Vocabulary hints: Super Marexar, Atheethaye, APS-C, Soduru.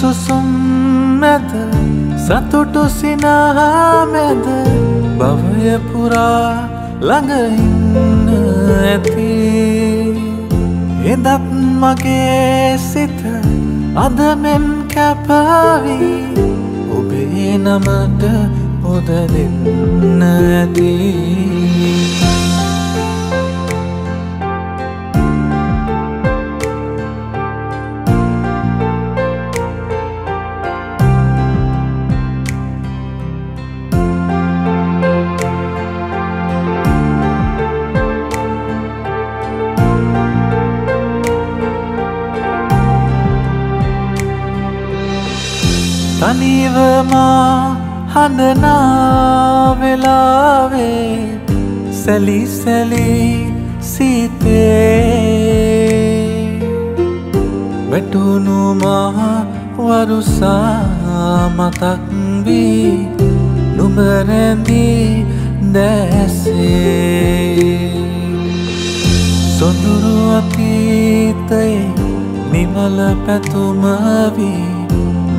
සුසුම් මැද සතුටු සිනහා මැද භවය පුරා ළඟ ඉන්න ඇති එදත් මගේ සිත අද මෙන් කැපාවි ඔබේ නමට පොද දෙන්න ඇති Tanivama hanana velave sali sali site Vetunu ma varusa matakbi numerendi dese Soduru atheethaye nimala patumavi